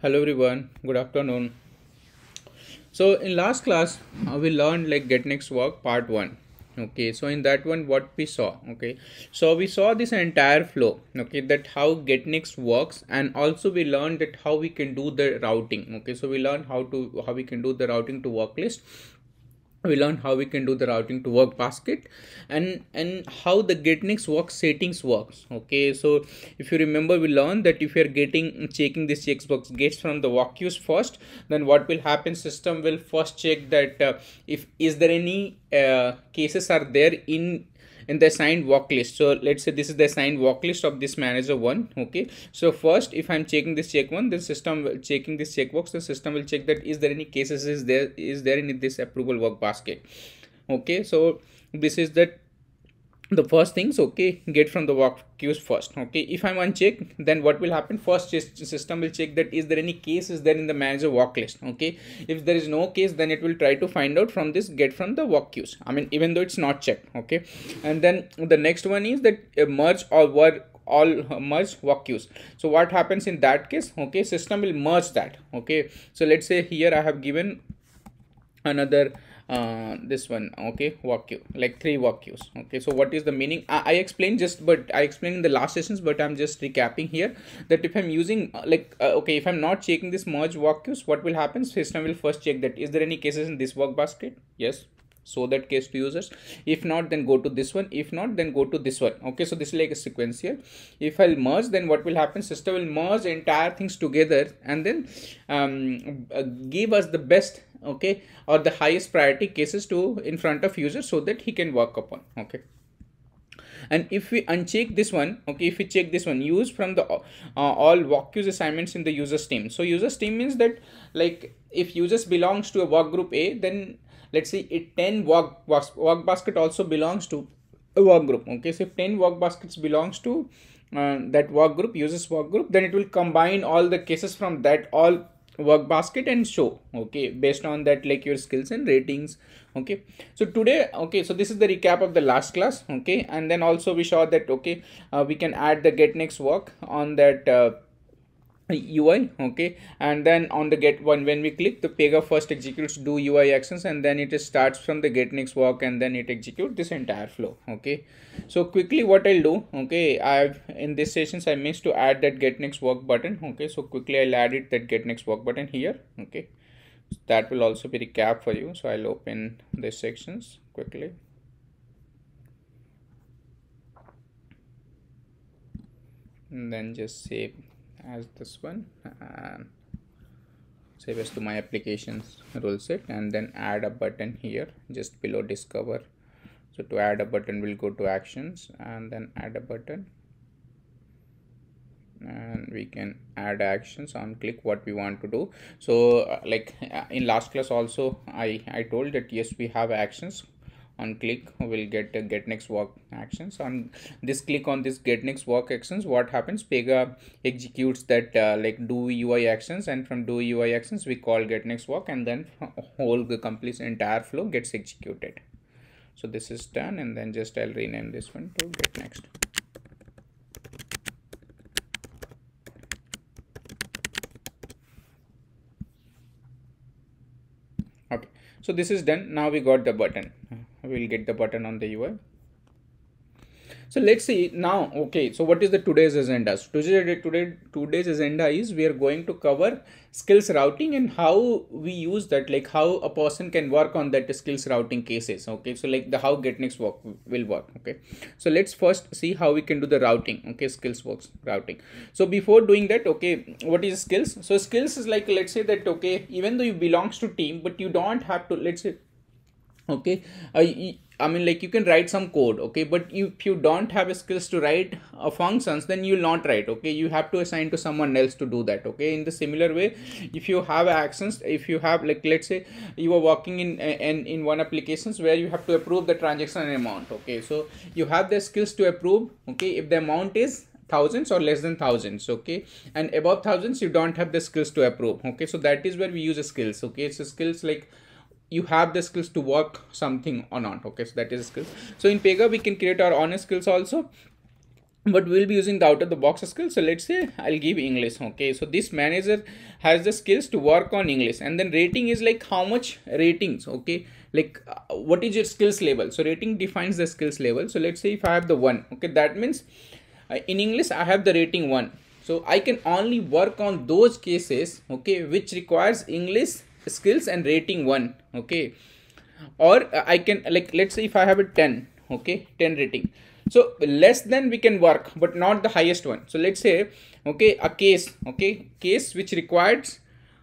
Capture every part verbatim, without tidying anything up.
Hello everyone, good afternoon. So in last class uh, we learned like get next work part one. Okay, so in that one what we saw, okay, so we saw this entire flow, okay, that how get next works, and also we learned that how we can do the routing. Okay, so we learned how to how we can do the routing to work list. We learned how we can do the routing to work basket, and and how the get next work settings works. Okay, so if you remember, we learned that if you are getting checking this checkbox gets from the work queues first, then what will happen, system will first check that uh, if is there any uh, cases are there in in the assigned work list. So let's say this is the assigned work list of this manager one. Okay, so first if I'm checking this check one, the system will checking this checkbox, the system will check that is there any cases is there is there in this approval work basket. Okay, so this is that the first things, okay, get from the work queues first. Okay, if I'm unchecked, then what will happen, first system will check that is there any case is there in the manager work list. Okay, if there is no case, then it will try to find out from this get from the work queues, I mean even though it's not checked. Okay, and then the next one is that uh, merge or work all merge work queues. So what happens in that case, okay, system will merge that. Okay, so let's say here I have given another uh this one, okay, work queue, like three work queues. Okay, so what is the meaning, I, I explained just but I explained in the last sessions, but I'm just recapping here that if I'm using uh, like uh, okay, if I'm not checking this merge work queues, what will happen, system will first check that is there any cases in this work basket, yes, so that case to users, if not then go to this one, if not then go to this one. Okay, so this is like a sequence here. If I'll merge, then what will happen, system will merge entire things together and then um, uh, give us the best, okay, or the highest priority cases to in front of user so that he can work upon. Okay, and if we uncheck this one, okay, if we check this one, use from the uh, all work queues assignments in the user's team. So user's team means that like if users belongs to a work group A, then let's say it ten work, work work basket also belongs to a work group. Okay, so if ten work baskets belongs to uh, that work group, users work group, then it will combine all the cases from that all work basket and show, okay, based on that like your skills and ratings. Okay, so today, okay, so this is the recap of the last class. Okay, and then also we saw that, okay, uh, we can add the get next work on that uh, U I. Okay, and then on the get one, when we click, the Pega first executes do U I actions, and then it starts from the get next work, and then it executes this entire flow. Okay, so quickly what I'll do, okay, I've in this sessions I missed to add that get next work button. Okay, so quickly I'll add it, that get next work button here. Okay, so that will also be recap for you. So I'll open this sections quickly. And then just save as this one and save as to my applications role set, and then add a button here just below discover. So to add a button we'll go to actions and then add a button, and we can add actions on click what we want to do. So uh, like uh, in last class also I I told that yes, we have actions on click, we'll get uh, get next work actions. On this click on this get next work actions, what happens, Pega executes that uh, like do U I actions, and from do U I actions we call get next work, and then whole the complete entire flow gets executed. So this is done, and then just I'll rename this one to get next. Okay, so this is done. Now we got the button, we'll get the button on the U I. So let's see now. Okay, so what is the today's agenda? So today today today's agenda is we are going to cover skills routing and how we use that, like how a person can work on that skills routing cases. Okay, so like the how get next work will work. Okay, so let's first see how we can do the routing. Okay, skills works routing. So before doing that, okay, what is skills? So skills is like, let's say that, okay, even though you belongs to team, but you don't have to, let's say, okay, uh, I mean like you can write some code, okay, but you, if you don't have skills to write uh, functions, then you'll not write. Okay, you have to assign to someone else to do that. Okay, in the similar way, if you have actions, if you have like let's say you are working in and in, in one applications where you have to approve the transaction amount. Okay, so you have the skills to approve, okay, if the amount is thousands or less than thousands. Okay, and above thousands you don't have the skills to approve. Okay, so that is where we use skills. Okay, it's so skills like you have the skills to work something or not. Okay, so that is skills. So in Pega we can create our own skills also, but we'll be using the out of the box skill. So let's say I'll give English. Okay, so this manager has the skills to work on English, and then rating is like how much ratings. Okay, like uh, what is your skills level? So rating defines the skills level. So let's say if I have the one, okay, that means uh, in English I have the rating one. So I can only work on those cases, okay, which requires English skills and rating one. Okay, or uh, I can, like, let's say if I have a ten, okay, ten rating. So less than we can work, but not the highest one. So let's say, okay, a case, okay, case which requires,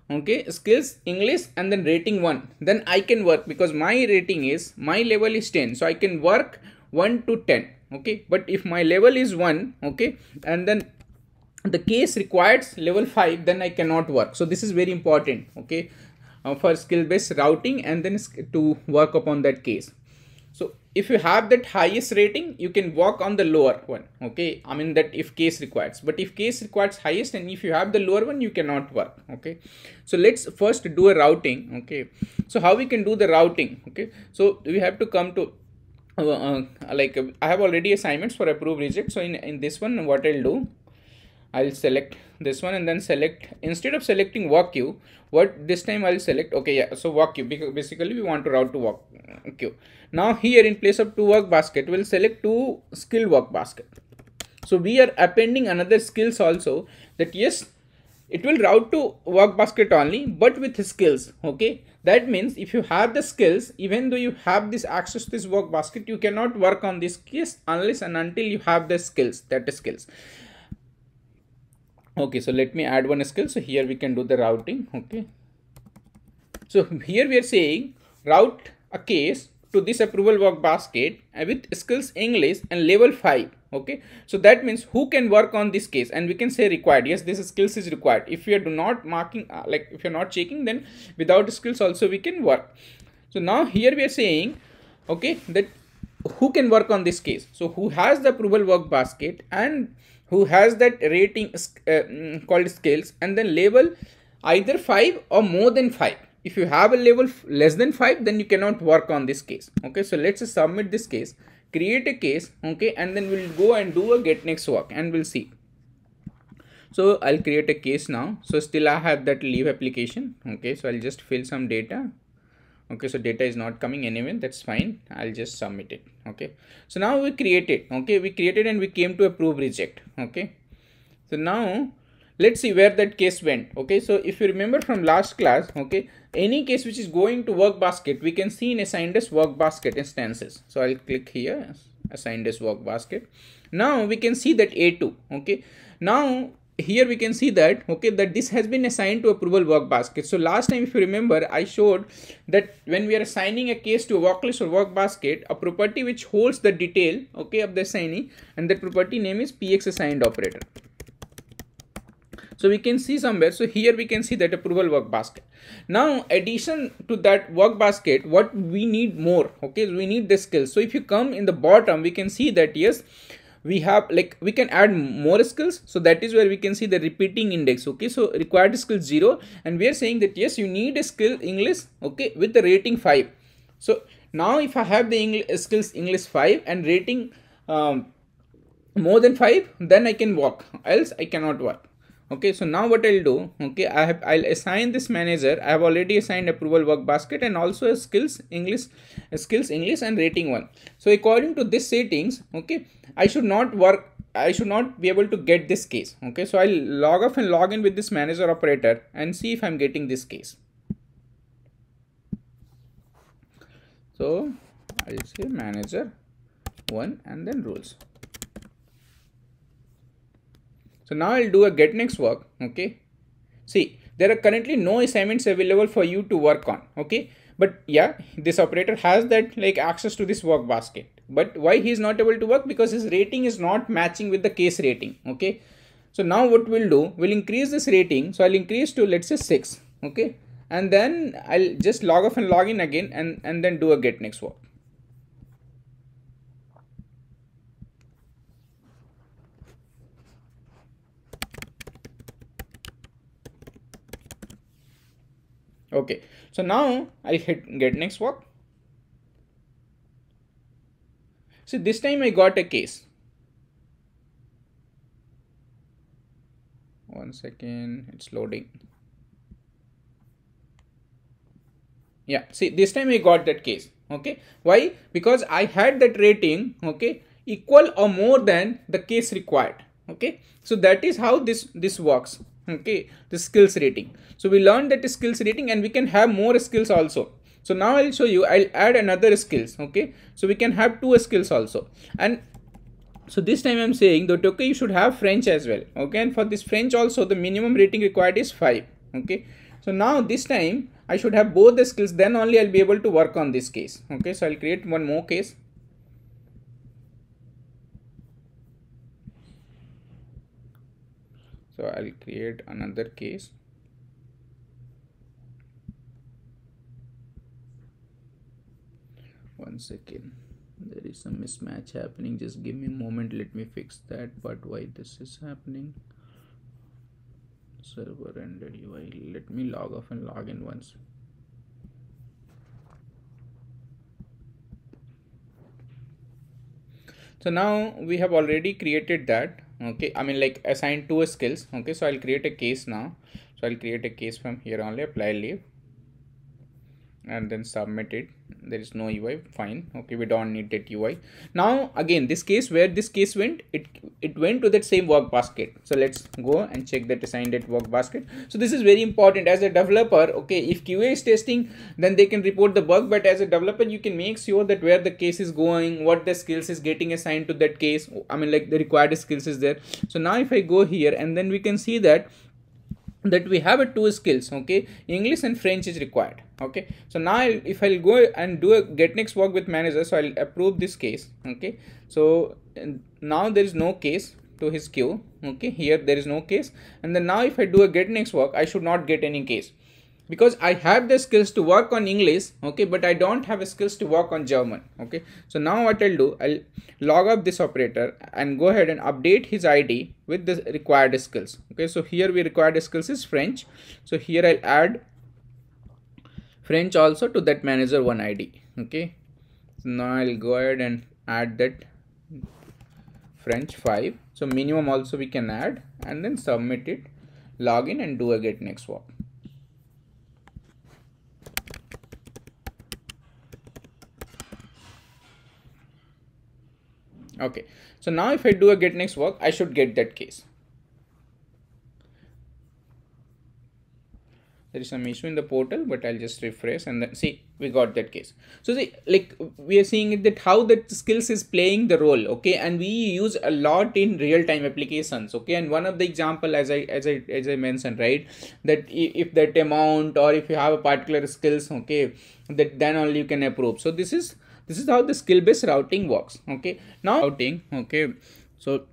okay, skills, English, and then rating one. Then I can work because my rating is, my level is ten. So I can work one to ten. Okay. But if my level is one, okay, and then the case requires level five, then I cannot work. So this is very important. Okay. Uh, for skill-based routing and then to work upon that case. So if you have that highest rating, you can work on the lower one. Okay, I mean that if case requires, but if case requires highest and if you have the lower one, you cannot work. Okay, so let's first do a routing. Okay, so how we can do the routing? Okay, so we have to come to uh, uh, like uh, I have already assignments for approve reject. So in, in this one, what I'll do, I'll select this one and then select, instead of selecting work queue, what this time I'll select, okay, yeah, so work queue, because basically we want to route to work queue. Now here in place of two work basket, we'll select two skill work basket. So we are appending another skills also, that yes, it will route to work basket only, but with skills. Okay, that means if you have the skills, even though you have this access to this work basket, you cannot work on this case unless and until you have the skills, that is skills. Okay, so let me add one skill. So here we can do the routing. Okay, so here we are saying route a case to this approval work basket with skills English and level five. Okay, so that means who can work on this case, and we can say required. Yes, this skills is required. If you are do not marking, uh, like if you're not checking, then without skills also we can work. So now here we are saying, okay, that who can work on this case. So who has the approval work basket and who has that rating uh, called scales and then level either five or more than five. If you have a level less than five, then you cannot work on this case. Okay, so let's submit this case, create a case, okay, and then we'll go and do a get next work and we'll see. So I'll create a case now. So still I have that leave application. Okay, so I'll just fill some data. Okay, so data is not coming anyway, that's fine. I'll just submit it. Okay, so now we created, okay, we created and we came to approve reject. Okay, so now let's see where that case went. Okay, so if you remember from last class, okay, any case which is going to work basket, we can see in assigned as work basket instances. So I'll click here, assigned as work basket. Now we can see that A two. Okay, now here we can see that, okay, that this has been assigned to approval work basket. So last time, if you remember, I showed that when we are assigning a case to a work list or work basket, a property which holds the detail, okay, of the assignee, and that property name is P X assigned operator. So we can see somewhere, so here we can see that approval work basket. Now addition to that work basket, what we need more, okay, we need the skills. So if you come in the bottom, we can see that yes, we have, like, we can add more skills. So that is where we can see the repeating index. Okay, so required skill zero, and we are saying that yes, you need a skill English, okay, with the rating five. So now if I have the English skills English five and rating um, more than five, then I can work, else I cannot work. Okay, so now what I'll do, okay, I have, I'll assign this manager. I have already assigned approval work basket and also a skills English, a skills English and rating one. So according to this settings, okay, I should not work, I should not be able to get this case. Okay, so I'll log off and log in with this manager operator and see if I'm getting this case. So I'll say manager one and then rules. So now I'll do a get next work. Okay, see, there are currently no assignments available for you to work on. Okay, but yeah, this operator has that, like, access to this work basket, but why he is not able to work? Because his rating is not matching with the case rating. Okay, so now what we'll do, we'll increase this rating. So I'll increase to, let's say, six. Okay, and then I'll just log off and log in again and and then do a get next work. Okay, so now I'll hit get next work. See, this time I got a case. one second, it's loading. Yeah, see, this time we got that case. Okay, why? Because I had that rating, okay, equal or more than the case required. Okay, so that is how this this works. Okay, the skills rating. So we learned that skills rating, and we can have more skills also. So now I'll show you, I'll add another skills. Okay, so we can have two skills also. And so this time I'm saying that okay, you should have French as well. Okay, and for this French also the minimum rating required is five. Okay, so now this time I should have both the skills, then only I'll be able to work on this case. Okay, so I'll create one more case. So I'll create another case. One second, there is some mismatch happening. Just give me a moment. Let me fix that. But why this is happening? Server ended U I. Let me log off and log in once. So now we have already created that. Okay, I mean like assigned two skills. Okay, so I'll create a case now. So I'll create a case from here only, apply leave, and then submit it. There is no U I, fine. Okay, we don't need that U I. Now again, this case, where this case went, it it went to that same work basket. So let's go and check that assigned at work basket. So this is very important as a developer. Okay, if Q A is testing, then they can report the bug, but as a developer you can make sure that where the case is going, what the skills is getting assigned to that case, I mean like the required skills is there. So now if I go here, and then we can see that that we have a two skills. Okay, English and French is required. Okay, so now I'll, if I'll go and do a get next work with manager, so I'll approve this case. Okay, so now there is no case to his queue. Okay, here there is no case, and then now if I do a get next work, I should not get any case, because I have the skills to work on English. Okay, but I don't have skills to work on German. Okay, so now what I'll do, I'll log up this operator and go ahead and update his I D with the required skills. Okay, so here we required skills is French. So here I'll add French also to that manager one I D. Okay, so now I'll go ahead and add that French five. So minimum also we can add, and then submit it, log in, and do a get next work. Okay, so now if I do a get next work, I should get that case. There is some issue in the portal, but I'll just refresh, and then see, we got that case. So see, like we are seeing that how the skills is playing the role. Okay, and we use a lot in real time applications. Okay, and one of the example, as I as I as I mentioned, right, that if that amount or if you have a particular skills, okay, that then only you can approve. So this is this is how the skill based routing works. Okay, now routing. Okay, so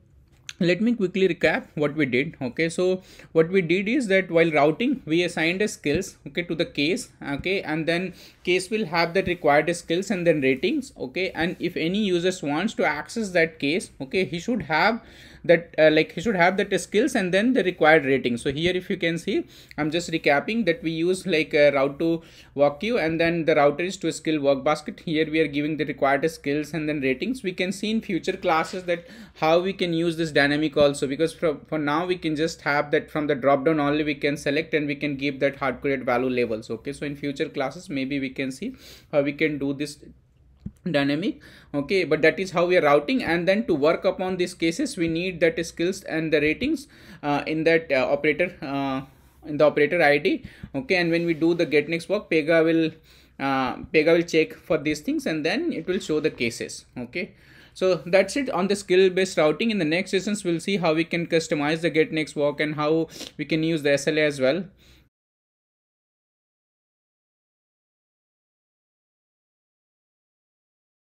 let me quickly recap what we did. Okay, so what we did is that while routing, we assigned a skills, okay, to the case. Okay, and then case will have that required skills and then ratings. Okay, and if any users wants to access that case, okay, he should have that uh, like he should have that skills and then the required rating. So here if you can see, I'm just recapping that we use like a route to work queue, and then the router is to a skill work basket. Here we are giving the required skills and then ratings. We can see in future classes that how we can use this dynamic also, because for, for now we can just have that from the drop down only we can select, and we can give that hard-coded value labels. Okay, so in future classes maybe we can see how we can do this dynamic. Okay, but that is how we are routing, and then to work upon these cases we need that skills and the ratings uh, in that uh, operator uh, in the operator I D. Okay, and when we do the get next work, Pega will uh, Pega will check for these things, and then it will show the cases. Okay, so that's it on the skill based routing. In the next sessions we'll see how we can customize the get next work and how we can use the S L A as well.